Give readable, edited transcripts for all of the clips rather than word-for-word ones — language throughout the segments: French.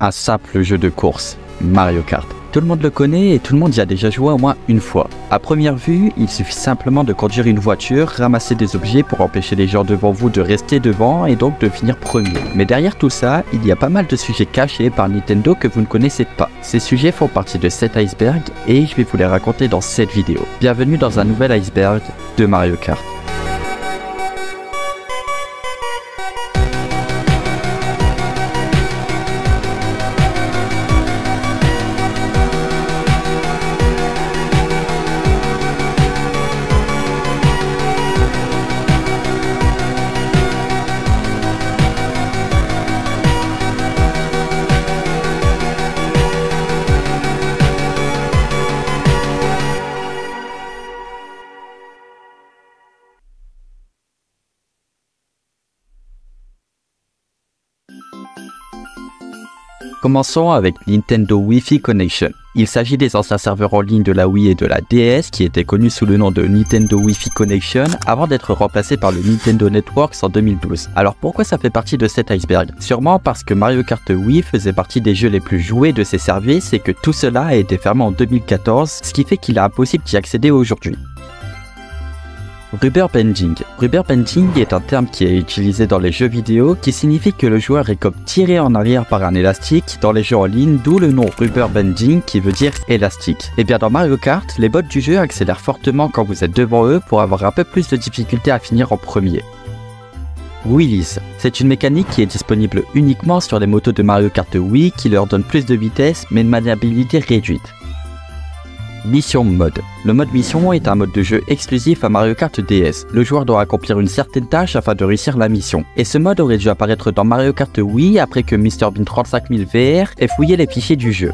à sape le jeu de course Mario Kart. Tout le monde le connaît et tout le monde y a déjà joué au moins une fois. À première vue, il suffit simplement de conduire une voiture, ramasser des objets pour empêcher les gens devant vous de rester devant et donc de finir premier. Mais derrière tout ça, il y a pas mal de sujets cachés par Nintendo que vous ne connaissez pas. Ces sujets font partie de cet iceberg et je vais vous les raconter dans cette vidéo. Bienvenue dans un nouvel iceberg de Mario Kart. Commençons avec Nintendo Wi-Fi Connection. Il s'agit des anciens serveurs en ligne de la Wii et de la DS qui étaient connus sous le nom de Nintendo Wi-Fi Connection avant d'être remplacés par le Nintendo Networks en 2012. Alors pourquoi ça fait partie de cet iceberg? Sûrement parce que Mario Kart Wii faisait partie des jeux les plus joués de ces services et que tout cela a été fermé en 2014, ce qui fait qu'il est impossible d'y accéder aujourd'hui. Rubber Bending. Rubber Bending est un terme qui est utilisé dans les jeux vidéo qui signifie que le joueur est comme tiré en arrière par un élastique dans les jeux en ligne, d'où le nom Rubber Bending qui veut dire élastique. Et bien dans Mario Kart, les bots du jeu accélèrent fortement quand vous êtes devant eux pour avoir un peu plus de difficulté à finir en premier. Wheelies. C'est une mécanique qui est disponible uniquement sur les motos de Mario Kart Wii qui leur donne plus de vitesse mais une maniabilité réduite. Mission Mode. Le mode mission est un mode de jeu exclusif à Mario Kart DS. Le joueur doit accomplir une certaine tâche afin de réussir la mission. Et ce mode aurait dû apparaître dans Mario Kart Wii après que MrBean35000 VR ait fouillé les fichiers du jeu.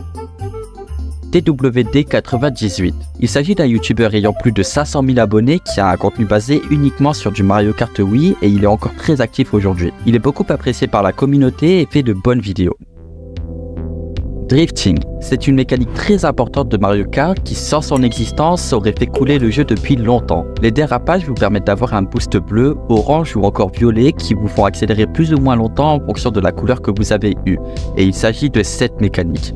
TWD98. Il s'agit d'un youtubeur ayant plus de 500 000 abonnés qui a un contenu basé uniquement sur du Mario Kart Wii et il est encore très actif aujourd'hui. Il est beaucoup apprécié par la communauté et fait de bonnes vidéos. Drifting. C'est une mécanique très importante de Mario Kart qui, sans son existence, aurait fait couler le jeu depuis longtemps. Les dérapages vous permettent d'avoir un boost bleu, orange ou encore violet qui vous font accélérer plus ou moins longtemps en fonction de la couleur que vous avez eue. Et il s'agit de cette mécanique.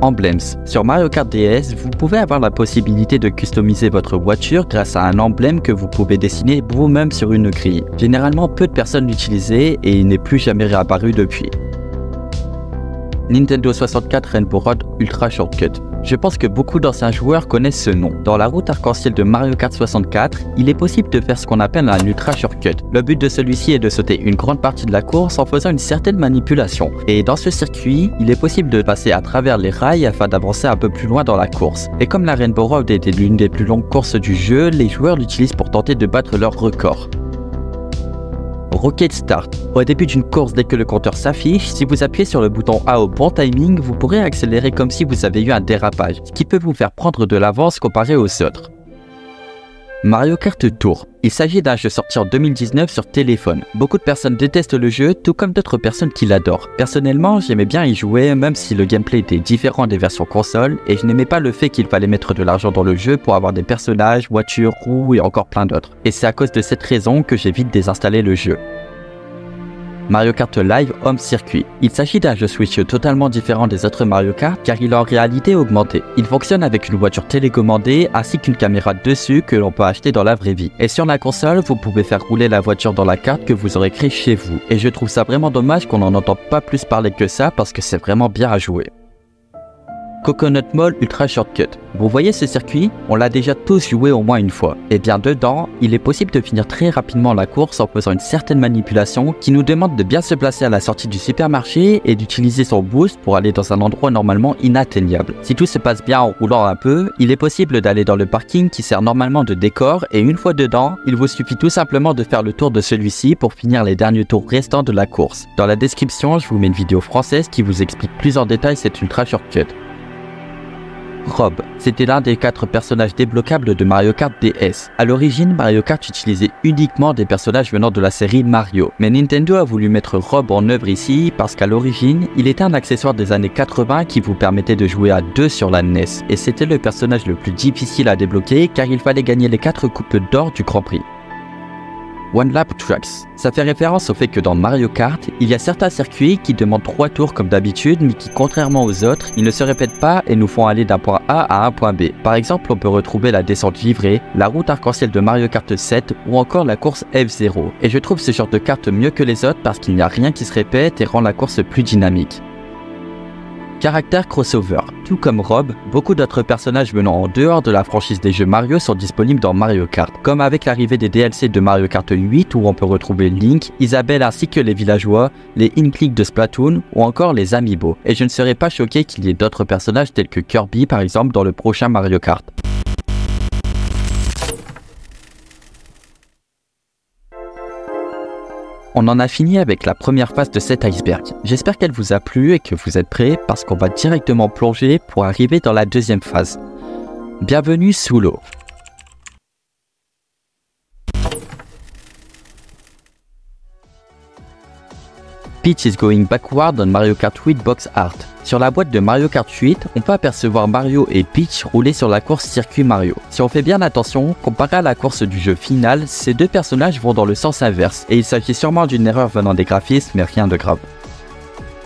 Emblems. Sur Mario Kart DS, vous pouvez avoir la possibilité de customiser votre voiture grâce à un emblème que vous pouvez dessiner vous-même sur une grille. Généralement, peu de personnes l'utilisaient et il n'est plus jamais réapparu depuis. Nintendo 64 Rainbow Road Ultra Shortcut. Je pense que beaucoup d'anciens joueurs connaissent ce nom. Dans la route arc-en-ciel de Mario Kart 64, il est possible de faire ce qu'on appelle un Ultra Shortcut. Le but de celui-ci est de sauter une grande partie de la course en faisant une certaine manipulation. Et dans ce circuit, il est possible de passer à travers les rails afin d'avancer un peu plus loin dans la course. Et comme la Rainbow Road était l'une des plus longues courses du jeu, les joueurs l'utilisent pour tenter de battre leur record. Rocket Start. Au début d'une course, dès que le compteur s'affiche, si vous appuyez sur le bouton A au bon timing, vous pourrez accélérer comme si vous avez eu un dérapage, ce qui peut vous faire prendre de l'avance comparé aux autres. Mario Kart Tour. Il s'agit d'un jeu sorti en 2019 sur téléphone. Beaucoup de personnes détestent le jeu, tout comme d'autres personnes qui l'adorent. Personnellement, j'aimais bien y jouer, même si le gameplay était différent des versions console, et je n'aimais pas le fait qu'il fallait mettre de l'argent dans le jeu pour avoir des personnages, voitures, roues et encore plein d'autres. Et c'est à cause de cette raison que j'ai vite désinstallé le jeu. Mario Kart Live Home Circuit. Il s'agit d'un jeu Switch totalement différent des autres Mario Kart car il est en réalité augmenté. Il fonctionne avec une voiture télécommandée ainsi qu'une caméra dessus que l'on peut acheter dans la vraie vie. Et sur la console, vous pouvez faire rouler la voiture dans la carte que vous aurez créée chez vous. Et je trouve ça vraiment dommage qu'on n'en entende pas plus parler que ça parce que c'est vraiment bien à jouer. Coconut Mall Ultra Shortcut. Vous voyez ce circuit? On l'a déjà tous joué au moins une fois. Et bien dedans, il est possible de finir très rapidement la course en faisant une certaine manipulation qui nous demande de bien se placer à la sortie du supermarché et d'utiliser son boost pour aller dans un endroit normalement inatteignable. Si tout se passe bien en roulant un peu, il est possible d'aller dans le parking qui sert normalement de décor et une fois dedans, il vous suffit tout simplement de faire le tour de celui-ci pour finir les derniers tours restants de la course. Dans la description, je vous mets une vidéo française qui vous explique plus en détail cet Ultra Shortcut. Rob, c'était l'un des 4 personnages débloquables de Mario Kart DS. A l'origine, Mario Kart utilisait uniquement des personnages venant de la série Mario. Mais Nintendo a voulu mettre Rob en œuvre ici parce qu'à l'origine, il était un accessoire des années 80 qui vous permettait de jouer à 2 sur la NES. Et c'était le personnage le plus difficile à débloquer car il fallait gagner les 4 coupes d'or du Grand Prix. One Lap Tracks. Ça fait référence au fait que dans Mario Kart, il y a certains circuits qui demandent 3 tours comme d'habitude, mais qui, contrairement aux autres, ils ne se répètent pas et nous font aller d'un point A à un point B. Par exemple, on peut retrouver la descente livrée, la route arc-en-ciel de Mario Kart 7 ou encore la course F0. Et je trouve ce genre de carte mieux que les autres parce qu'il n'y a rien qui se répète et rend la course plus dynamique. Caractère crossover. Tout comme Rob, beaucoup d'autres personnages venant en dehors de la franchise des jeux Mario sont disponibles dans Mario Kart, comme avec l'arrivée des DLC de Mario Kart 8 où on peut retrouver Link, Isabelle ainsi que les villageois, les Inklings de Splatoon ou encore les Amiibo. Et je ne serais pas choqué qu'il y ait d'autres personnages tels que Kirby par exemple dans le prochain Mario Kart. On en a fini avec la première phase de cet iceberg. J'espère qu'elle vous a plu et que vous êtes prêts parce qu'on va directement plonger pour arriver dans la deuxième phase. Bienvenue sous l'eau. Peach is going backward on Mario Kart 8 Box Art. Sur la boîte de Mario Kart 8, on peut apercevoir Mario et Peach rouler sur la course Circuit Mario. Si on fait bien attention, comparé à la course du jeu final, ces deux personnages vont dans le sens inverse, et il s'agit sûrement d'une erreur venant des graphismes, mais rien de grave.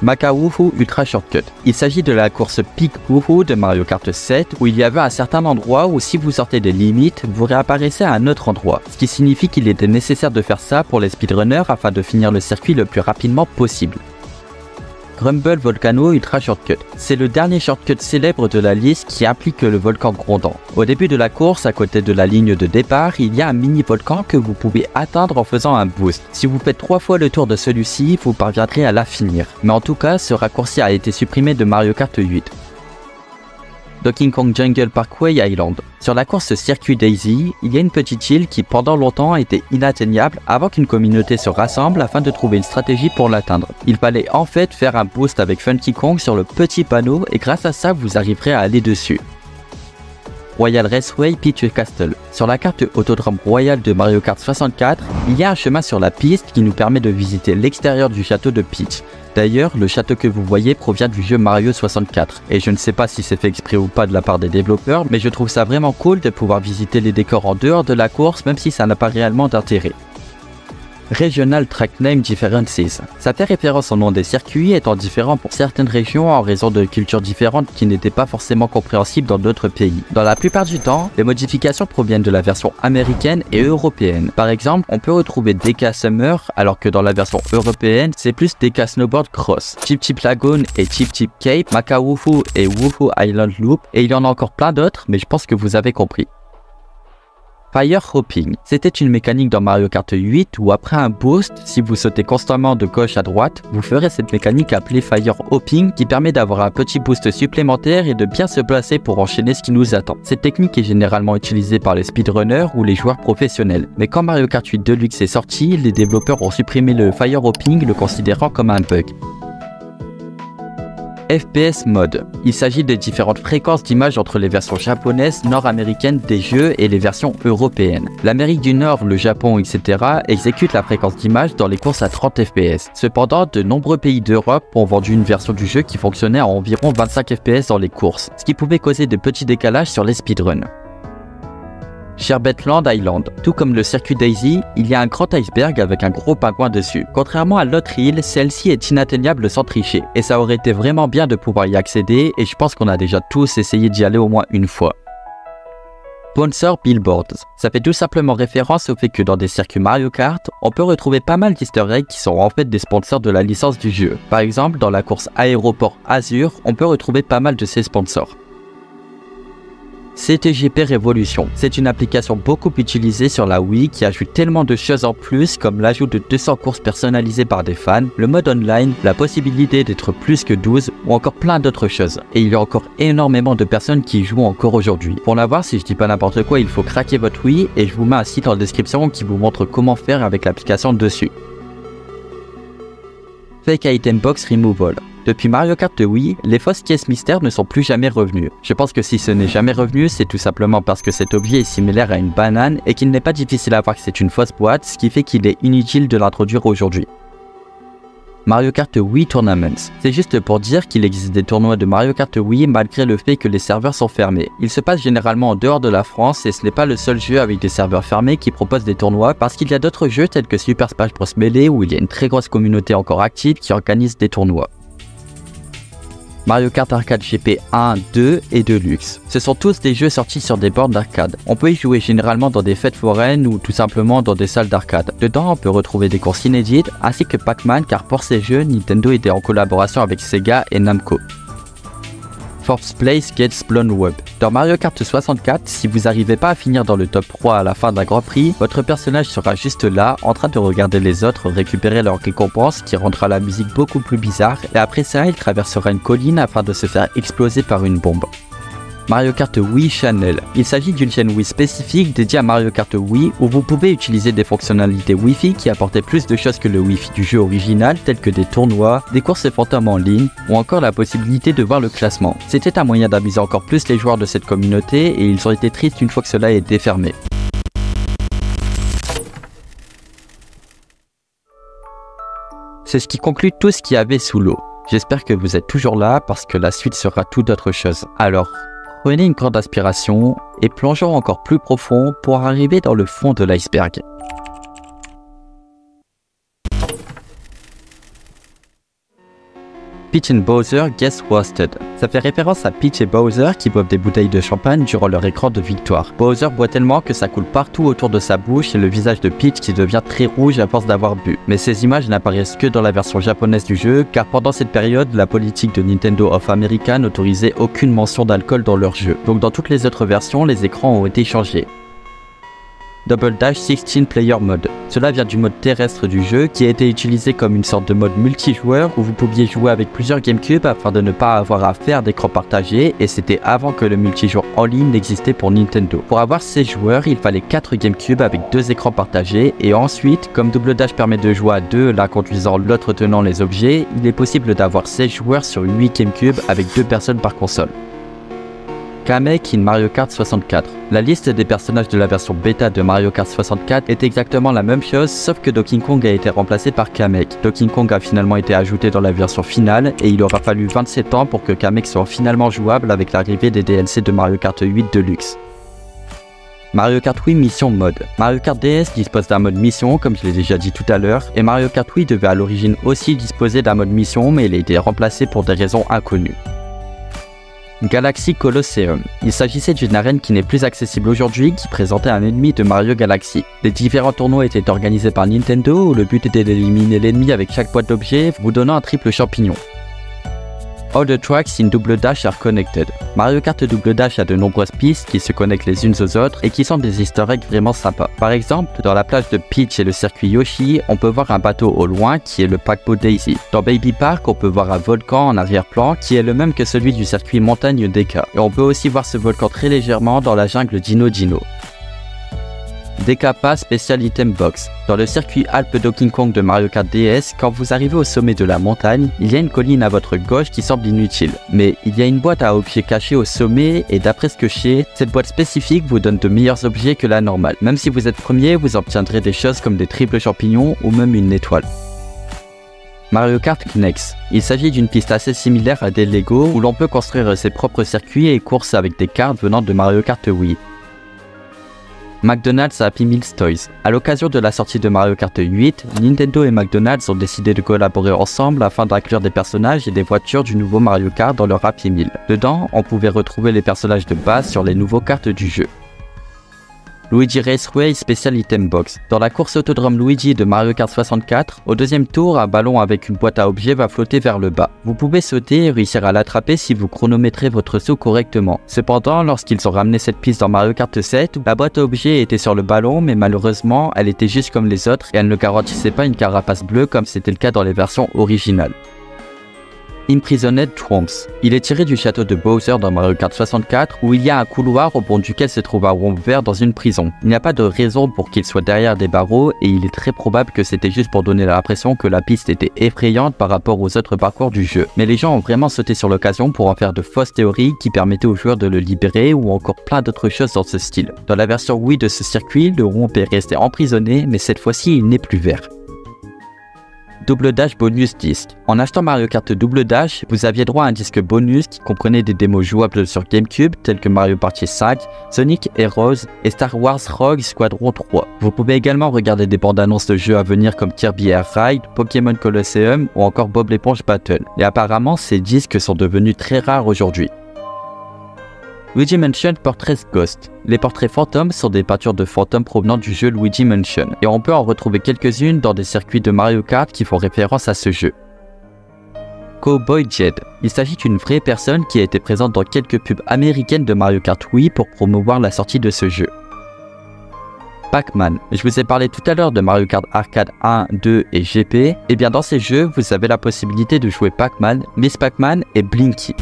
Maka Wuhu Ultra Shortcut. Il s'agit de la course Peak Wuhu de Mario Kart 7 où il y avait un certain endroit où si vous sortez des limites, vous réapparaissez à un autre endroit. Ce qui signifie qu'il était nécessaire de faire ça pour les speedrunners afin de finir le circuit le plus rapidement possible. Rumble Volcano Ultra Shortcut. C'est le dernier shortcut célèbre de la liste qui implique le volcan grondant. Au début de la course, à côté de la ligne de départ, il y a un mini volcan que vous pouvez atteindre en faisant un boost. Si vous faites 3 fois le tour de celui-ci, vous parviendrez à la finir. Mais en tout cas, ce raccourci a été supprimé de Mario Kart 8. King Kong Jungle Parkway Island. Sur la course Circuit Daisy, il y a une petite île qui pendant longtemps était inatteignable avant qu'une communauté se rassemble afin de trouver une stratégie pour l'atteindre. Il fallait en fait faire un boost avec Funky Kong sur le petit panneau et grâce à ça vous arriverez à aller dessus. Royal Raceway Peach Castle. Sur la carte Autodrome Royal de Mario Kart 64, il y a un chemin sur la piste qui nous permet de visiter l'extérieur du château de Peach. D'ailleurs, le château que vous voyez provient du jeu Mario 64, et je ne sais pas si c'est fait exprès ou pas de la part des développeurs, mais je trouve ça vraiment cool de pouvoir visiter les décors en dehors de la course même si ça n'a pas réellement d'intérêt. Regional Track Name Differences. Ça fait référence au nom des circuits étant différent pour certaines régions en raison de cultures différentes qui n'étaient pas forcément compréhensibles dans d'autres pays. Dans la plupart du temps, les modifications proviennent de la version américaine et européenne. Par exemple, on peut retrouver DK Summer alors que dans la version européenne, c'est plus DK Snowboard Cross, Chip Chip Lagoon et Chip Chip Cape, Maka Wuhu et Wuhu Island Loop et il y en a encore plein d'autres mais je pense que vous avez compris. Fire Hopping. C'était une mécanique dans Mario Kart 8 où après un boost, si vous sautez constamment de gauche à droite, vous ferez cette mécanique appelée Fire Hopping qui permet d'avoir un petit boost supplémentaire et de bien se placer pour enchaîner ce qui nous attend. Cette technique est généralement utilisée par les speedrunners ou les joueurs professionnels. Mais quand Mario Kart 8 Deluxe est sorti, les développeurs ont supprimé le Fire Hopping le considérant comme un bug. FPS Mode. Il s'agit des différentes fréquences d'image entre les versions japonaises, nord-américaines des jeux et les versions européennes. L'Amérique du Nord, le Japon, etc. exécutent la fréquence d'image dans les courses à 30 FPS. Cependant, de nombreux pays d'Europe ont vendu une version du jeu qui fonctionnait à environ 25 FPS dans les courses, ce qui pouvait causer de petits décalages sur les speedruns. Sherbetland Island. Tout comme le circuit Daisy, il y a un grand iceberg avec un gros pingouin dessus. Contrairement à l'autre île, celle-ci est inatteignable sans tricher, et ça aurait été vraiment bien de pouvoir y accéder, et je pense qu'on a déjà tous essayé d'y aller au moins une fois. Sponsor Billboards. Ça fait tout simplement référence au fait que dans des circuits Mario Kart, on peut retrouver pas mal d'easter eggs qui sont en fait des sponsors de la licence du jeu. Par exemple, dans la course Aéroport Azur, on peut retrouver pas mal de ces sponsors. CTGP Révolution, c'est une application beaucoup utilisée sur la Wii qui ajoute tellement de choses en plus comme l'ajout de 200 courses personnalisées par des fans, le mode online, la possibilité d'être plus que 12 ou encore plein d'autres choses. Et il y a encore énormément de personnes qui y jouent encore aujourd'hui. Pour l'avoir, si je dis pas n'importe quoi, il faut craquer votre Wii et je vous mets un site en description qui vous montre comment faire avec l'application dessus. Fake Item Box Removal. Depuis Mario Kart Wii, les fausses caisses mystères ne sont plus jamais revenues. Je pense que si ce n'est jamais revenu, c'est tout simplement parce que cet objet est similaire à une banane et qu'il n'est pas difficile à voir que c'est une fausse boîte, ce qui fait qu'il est inutile de l'introduire aujourd'hui. Mario Kart Wii Tournaments. C'est juste pour dire qu'il existe des tournois de Mario Kart Wii malgré le fait que les serveurs sont fermés. Ils se passent généralement en dehors de la France et ce n'est pas le seul jeu avec des serveurs fermés qui propose des tournois, parce qu'il y a d'autres jeux tels que Super Smash Bros Melee où il y a une très grosse communauté encore active qui organise des tournois. Mario Kart Arcade GP 1, 2 et Deluxe. Ce sont tous des jeux sortis sur des bornes d'arcade. On peut y jouer généralement dans des fêtes foraines ou tout simplement dans des salles d'arcade. Dedans, on peut retrouver des courses inédites ainsi que Pac-Man, car pour ces jeux, Nintendo était en collaboration avec Sega et Namco. Forbes Place Gets Blown Web. Dans Mario Kart 64, si vous n'arrivez pas à finir dans le top 3 à la fin d'un Grand Prix, votre personnage sera juste là, en train de regarder les autres récupérer leurs récompenses, qui rendra la musique beaucoup plus bizarre, et après ça, il traversera une colline afin de se faire exploser par une bombe. Mario Kart Wii Channel. Il s'agit d'une chaîne Wii spécifique dédiée à Mario Kart Wii où vous pouvez utiliser des fonctionnalités Wi-Fi qui apportaient plus de choses que le Wi-Fi du jeu original, tels que des tournois, des courses fantômes en ligne ou encore la possibilité de voir le classement. C'était un moyen d'amuser encore plus les joueurs de cette communauté et ils ont été tristes une fois que cela était fermé. C'est ce qui conclut tout ce qu'il y avait sous l'eau. J'espère que vous êtes toujours là parce que la suite sera toute autre chose. Alors, prenez une grande inspiration et plongeons encore plus profond pour arriver dans le fond de l'iceberg. Peach and Bowser Gets Wasted. Ça fait référence à Peach et Bowser qui boivent des bouteilles de champagne durant leur écran de victoire. Bowser boit tellement que ça coule partout autour de sa bouche et le visage de Peach qui devient très rouge à force d'avoir bu. Mais ces images n'apparaissent que dans la version japonaise du jeu, car pendant cette période, la politique de Nintendo of America n'autorisait aucune mention d'alcool dans leur jeu. Donc dans toutes les autres versions, les écrans ont été changés. Double Dash 16 Player Mode. Cela vient du mode terrestre du jeu qui a été utilisé comme une sorte de mode multijoueur où vous pouviez jouer avec plusieurs GameCube afin de ne pas avoir à faire d'écran partagé, et c'était avant que le multijoueur en ligne n'existait pour Nintendo. Pour avoir 16 joueurs, il fallait 4 GameCube avec 2 écrans partagés, et ensuite, comme Double Dash permet de jouer à 2, l'un conduisant, l'autre tenant les objets, il est possible d'avoir 16 joueurs sur 8 GameCube avec 2 personnes par console. Kamek in Mario Kart 64. La liste des personnages de la version bêta de Mario Kart 64 est exactement la même chose, sauf que Donkey Kong a été remplacé par Kamek. Donkey Kong a finalement été ajouté dans la version finale et il aura fallu 27 ans pour que Kamek soit finalement jouable avec l'arrivée des DLC de Mario Kart 8 Deluxe. Mario Kart Wii Mission Mode. Mario Kart DS dispose d'un mode mission, comme je l'ai déjà dit tout à l'heure, et Mario Kart Wii devait à l'origine aussi disposer d'un mode mission, mais il a été remplacé pour des raisons inconnues. Galaxy Colosseum. Il s'agissait d'une arène qui n'est plus accessible aujourd'hui, qui présentait un ennemi de Mario Galaxy. Les différents tournois étaient organisés par Nintendo, où le but était d'éliminer l'ennemi avec chaque boîte d'objets, vous donnant un triple champignon. All the tracks in Double Dash are connected. Mario Kart Double Dash a de nombreuses pistes qui se connectent les unes aux autres et qui sont des easter eggs vraiment sympas. Par exemple, dans la plage de Peach et le circuit Yoshi, on peut voir un bateau au loin qui est le paquebot Daisy. Dans Baby Park, on peut voir un volcan en arrière-plan qui est le même que celui du circuit montagne Deka. Et on peut aussi voir ce volcan très légèrement dans la jungle Dino Dino. Dekapa Special Item Box. Dans le circuit Alpes Donkey Kong de Mario Kart DS, quand vous arrivez au sommet de la montagne, il y a une colline à votre gauche qui semble inutile. Mais il y a une boîte à objets cachée au sommet, et d'après ce que je sais, cette boîte spécifique vous donne de meilleurs objets que la normale. Même si vous êtes premier, vous obtiendrez des choses comme des triples champignons ou même une étoile. Mario Kart Knex. Il s'agit d'une piste assez similaire à des Lego où l'on peut construire ses propres circuits et courses avec des cartes venant de Mario Kart Wii. McDonald's Happy Meals Toys. A l'occasion de la sortie de Mario Kart 8, Nintendo et McDonald's ont décidé de collaborer ensemble afin d'inclure des personnages et des voitures du nouveau Mario Kart dans leur Happy Meal. Dedans, on pouvait retrouver les personnages de base sur les nouveaux cartes du jeu. Luigi Raceway Special Item Box. Dans la course Autodrome Luigi de Mario Kart 64, au deuxième tour, un ballon avec une boîte à objets va flotter vers le bas. Vous pouvez sauter et réussir à l'attraper si vous chronométrez votre saut correctement. Cependant, lorsqu'ils ont ramené cette piste dans Mario Kart 7, la boîte à objets était sur le ballon, mais malheureusement, elle était juste comme les autres et elle ne garantissait pas une carapace bleue comme c'était le cas dans les versions originales. Imprisonned Tromps. Il est tiré du château de Bowser dans Mario Kart 64 où il y a un couloir au bout duquel se trouve un rond vert dans une prison. Il n'y a pas de raison pour qu'il soit derrière des barreaux et il est très probable que c'était juste pour donner l'impression que la piste était effrayante par rapport aux autres parcours du jeu. Mais les gens ont vraiment sauté sur l'occasion pour en faire de fausses théories qui permettaient aux joueurs de le libérer ou encore plein d'autres choses dans ce style. Dans la version Wii de ce circuit, le rond est resté emprisonné mais cette fois-ci il n'est plus vert. Double Dash bonus disque. En achetant Mario Kart Double Dash, vous aviez droit à un disque bonus qui comprenait des démos jouables sur GameCube telles que Mario Party 5, Sonic Heroes et Star Wars Rogue Squadron 3. Vous pouvez également regarder des bandes annonces de jeux à venir comme Kirby Air Ride, Pokémon Colosseum ou encore Bob l'éponge Battle. Et apparemment, ces disques sont devenus très rares aujourd'hui. Luigi Mansion Portraits Ghost. Les portraits fantômes sont des peintures de fantômes provenant du jeu Luigi Mansion, et on peut en retrouver quelques-unes dans des circuits de Mario Kart qui font référence à ce jeu. Cowboy Jed. Il s'agit d'une vraie personne qui a été présente dans quelques pubs américaines de Mario Kart Wii pour promouvoir la sortie de ce jeu. Pac-Man. Je vous ai parlé tout à l'heure de Mario Kart Arcade 1, 2 et GP, et bien dans ces jeux, vous avez la possibilité de jouer Pac-Man, Miss Pac-Man et Blinky.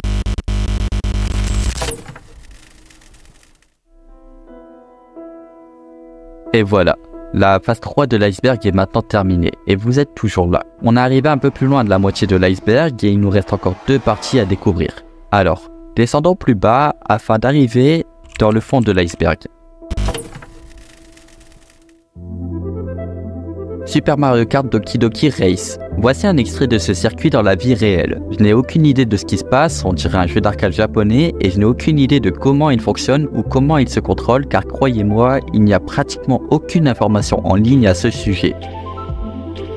Et voilà, la phase 3 de l'iceberg est maintenant terminée, et vous êtes toujours là. On est arrivé un peu plus loin de la moitié de l'iceberg et il nous reste encore deux parties à découvrir. Alors, descendons plus bas afin d'arriver dans le fond de l'iceberg. Super Mario Kart Doki Doki Race. Voici un extrait de ce circuit dans la vie réelle. Je n'ai aucune idée de ce qui se passe, on dirait un jeu d'arcade japonais, et je n'ai aucune idée de comment il fonctionne ou comment il se contrôle, car croyez-moi, il n'y a pratiquement aucune information en ligne à ce sujet.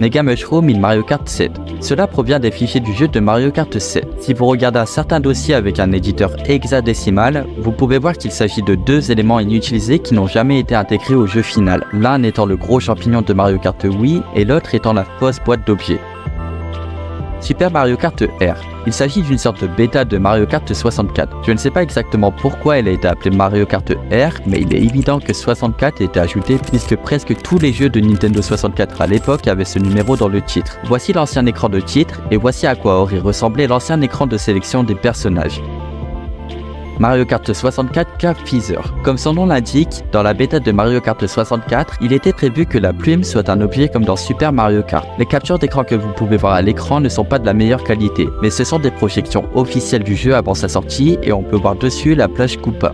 Mega Mushroom in Mario Kart 7. Cela provient des fichiers du jeu de Mario Kart 7. Si vous regardez un certain dossier avec un éditeur hexadécimal, vous pouvez voir qu'il s'agit de deux éléments inutilisés qui n'ont jamais été intégrés au jeu final, l'un étant le gros champignon de Mario Kart Wii et l'autre étant la fausse boîte d'objets. Super Mario Kart R. Il s'agit d'une sorte de bêta de Mario Kart 64. Je ne sais pas exactement pourquoi elle a été appelée Mario Kart R, mais il est évident que 64 a été ajouté puisque presque tous les jeux de Nintendo 64 à l'époque avaient ce numéro dans le titre. Voici l'ancien écran de titre, et voici à quoi aurait ressemblé l'ancien écran de sélection des personnages. Mario Kart 64 Cave Feather. Comme son nom l'indique, dans la bêta de Mario Kart 64, il était prévu que la plume soit un objet comme dans Super Mario Kart. Les captures d'écran que vous pouvez voir à l'écran ne sont pas de la meilleure qualité, mais ce sont des projections officielles du jeu avant sa sortie et on peut voir dessus la plage Koopa.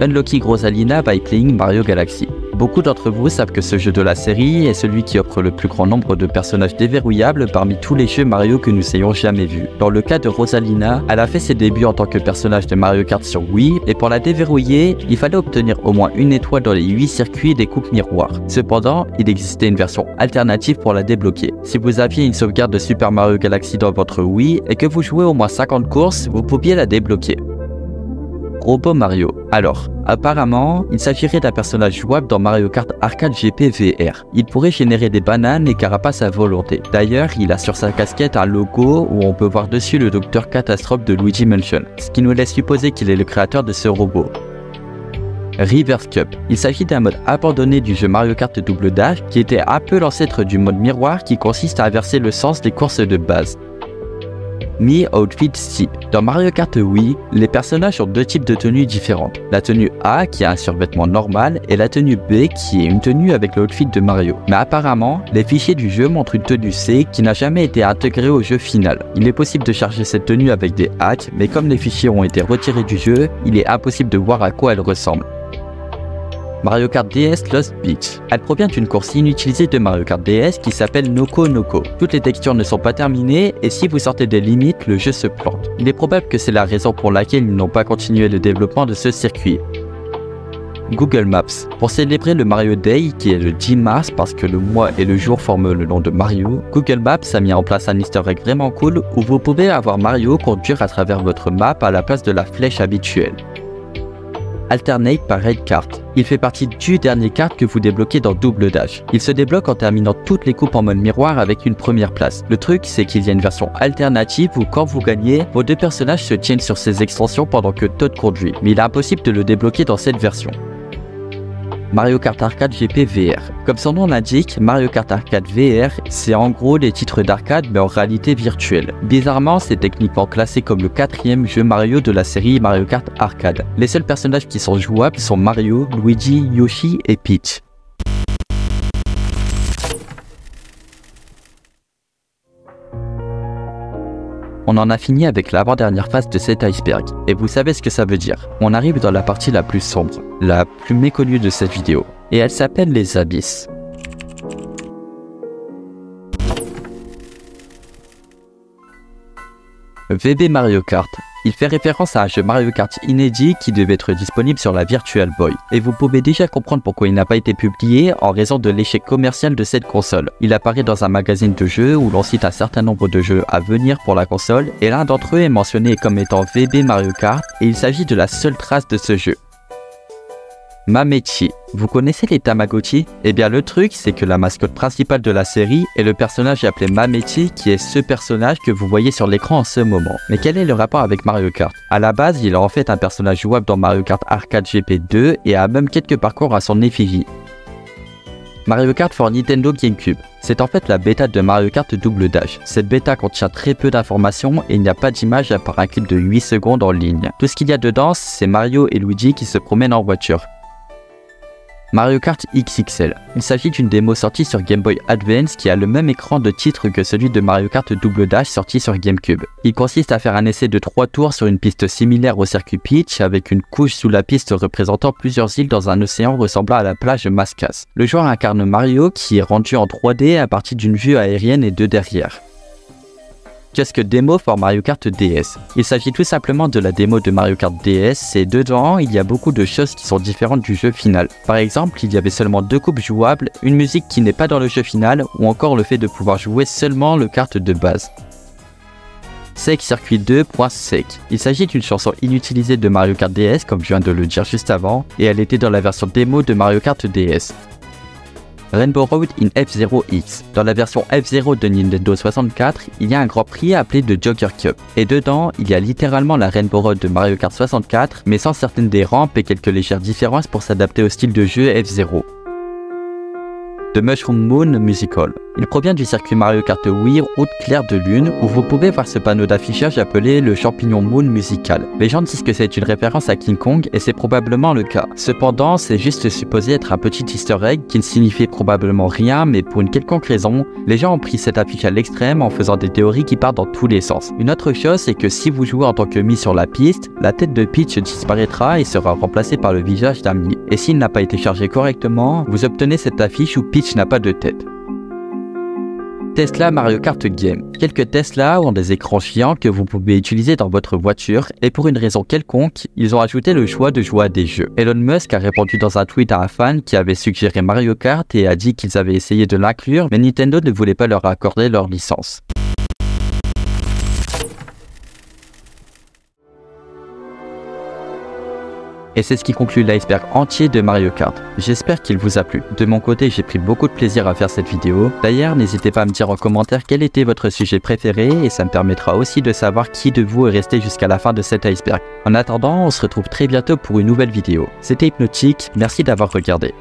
Unlocking Rosalina by playing Mario Galaxy. Beaucoup d'entre vous savent que ce jeu de la série est celui qui offre le plus grand nombre de personnages déverrouillables parmi tous les jeux Mario que nous ayons jamais vus. Dans le cas de Rosalina, elle a fait ses débuts en tant que personnage de Mario Kart sur Wii, et pour la déverrouiller, il fallait obtenir au moins une étoile dans les 8 circuits des coupes miroirs. Cependant, il existait une version alternative pour la débloquer. Si vous aviez une sauvegarde de Super Mario Galaxy dans votre Wii et que vous jouez au moins 50 courses, vous pouviez la débloquer. Robot Mario. Alors, apparemment, il s'agirait d'un personnage jouable dans Mario Kart Arcade GP VR. Il pourrait générer des bananes et carapaces à volonté. D'ailleurs, il a sur sa casquette un logo où on peut voir dessus le Docteur Catastrophe de Luigi Mansion, ce qui nous laisse supposer qu'il est le créateur de ce robot. Reverse Cup. Il s'agit d'un mode abandonné du jeu Mario Kart Double Dash qui était un peu l'ancêtre du mode miroir qui consiste à inverser le sens des courses de base. Mi Outfit C. Dans Mario Kart Wii, les personnages ont deux types de tenues différentes. La tenue A qui est un survêtement normal et la tenue B qui est une tenue avec l'outfit de Mario. Mais apparemment, les fichiers du jeu montrent une tenue C qui n'a jamais été intégrée au jeu final. Il est possible de charger cette tenue avec des hacks, mais comme les fichiers ont été retirés du jeu, il est impossible de voir à quoi elle ressemble. Mario Kart DS Lost Beach. Elle provient d'une course inutilisée de Mario Kart DS qui s'appelle Noko Noko. Toutes les textures ne sont pas terminées et si vous sortez des limites, le jeu se plante. Il est probable que c'est la raison pour laquelle ils n'ont pas continué le développement de ce circuit. Google Maps. Pour célébrer le Mario Day, qui est le 10 mars parce que le mois et le jour forment le nom de Mario, Google Maps a mis en place un easter egg vraiment cool où vous pouvez avoir Mario conduire à travers votre map à la place de la flèche habituelle. Alternate par Red Kart. Il fait partie du dernier kart que vous débloquez dans Double Dash. Il se débloque en terminant toutes les coupes en mode miroir avec une première place. Le truc, c'est qu'il y a une version alternative où quand vous gagnez, vos deux personnages se tiennent sur ces extensions pendant que Todd conduit, mais il est impossible de le débloquer dans cette version. Mario Kart Arcade GP VR. Comme son nom l'indique, Mario Kart Arcade VR, c'est en gros les titres d'arcade mais en réalité virtuelle. Bizarrement, c'est techniquement classé comme le quatrième jeu Mario de la série Mario Kart Arcade. Les seuls personnages qui sont jouables sont Mario, Luigi, Yoshi et Peach. On en a fini avec l'avant-dernière phase de cet iceberg, et vous savez ce que ça veut dire. On arrive dans la partie la plus sombre, la plus méconnue de cette vidéo, et elle s'appelle les abysses. VB Mario Kart. Il fait référence à un jeu Mario Kart inédit qui devait être disponible sur la Virtual Boy. Et vous pouvez déjà comprendre pourquoi il n'a pas été publié en raison de l'échec commercial de cette console. Il apparaît dans un magazine de jeux où l'on cite un certain nombre de jeux à venir pour la console et l'un d'entre eux est mentionné comme étant VB Mario Kart et il s'agit de la seule trace de ce jeu. Mamechi. Vous connaissez les Tamagotchi? Eh bien le truc, c'est que la mascotte principale de la série est le personnage appelé Mamechi qui est ce personnage que vous voyez sur l'écran en ce moment. Mais quel est le rapport avec Mario Kart? A la base, il est en fait un personnage jouable dans Mario Kart Arcade GP2 et a même quelques parcours à son effigie. Mario Kart for Nintendo GameCube. C'est en fait la bêta de Mario Kart Double Dash. Cette bêta contient très peu d'informations et il n'y a pas d'image à part un clip de 8 secondes en ligne. Tout ce qu'il y a dedans, c'est Mario et Luigi qui se promènent en voiture. Mario Kart XXL. Il s'agit d'une démo sortie sur Game Boy Advance qui a le même écran de titre que celui de Mario Kart Double Dash sorti sur GameCube. Il consiste à faire un essai de 3 tours sur une piste similaire au circuit Peach avec une couche sous la piste représentant plusieurs îles dans un océan ressemblant à la plage Mascas. Le joueur incarne Mario qui est rendu en 3D à partir d'une vue aérienne et de derrière. Kiosque démo pour Mario Kart DS. Il s'agit tout simplement de la démo de Mario Kart DS et dedans il y a beaucoup de choses qui sont différentes du jeu final. Par exemple, il y avait seulement 2 coupes jouables, une musique qui n'est pas dans le jeu final ou encore le fait de pouvoir jouer seulement le kart de base. Sec Circuit 2.sec. Il s'agit d'une chanson inutilisée de Mario Kart DS comme je viens de le dire juste avant et elle était dans la version démo de Mario Kart DS. Rainbow Road in F0X. Dans la version F0 de Nintendo 64, il y a un grand prix appelé The Joker Cup. Et dedans, il y a littéralement la Rainbow Road de Mario Kart 64, mais sans certaines des rampes et quelques légères différences pour s'adapter au style de jeu F0. The Mushroom Moon Musical. Il provient du circuit Mario Kart Wii Route Claire de Lune où vous pouvez voir ce panneau d'affichage appelé le champignon Moon musical. Les gens disent que c'est une référence à King Kong et c'est probablement le cas. Cependant, c'est juste supposé être un petit easter egg qui ne signifie probablement rien mais pour une quelconque raison, les gens ont pris cette affiche à l'extrême en faisant des théories qui partent dans tous les sens. Une autre chose, c'est que si vous jouez en tant que Mii sur la piste, la tête de Peach disparaîtra et sera remplacée par le visage d'un Mii. Et s'il n'a pas été chargé correctement, vous obtenez cette affiche où Peach n'a pas de tête. Tesla Mario Kart Game. Quelques Tesla ont des écrans chiants que vous pouvez utiliser dans votre voiture et pour une raison quelconque, ils ont ajouté le choix de jouer à des jeux. Elon Musk a répondu dans un tweet à un fan qui avait suggéré Mario Kart et a dit qu'ils avaient essayé de l'inclure mais Nintendo ne voulait pas leur accorder leur licence. Et c'est ce qui conclut l'iceberg entier de Mario Kart. J'espère qu'il vous a plu. De mon côté, j'ai pris beaucoup de plaisir à faire cette vidéo. D'ailleurs, n'hésitez pas à me dire en commentaire quel était votre sujet préféré et ça me permettra aussi de savoir qui de vous est resté jusqu'à la fin de cet iceberg. En attendant, on se retrouve très bientôt pour une nouvelle vidéo. C'était Hypnotique, merci d'avoir regardé.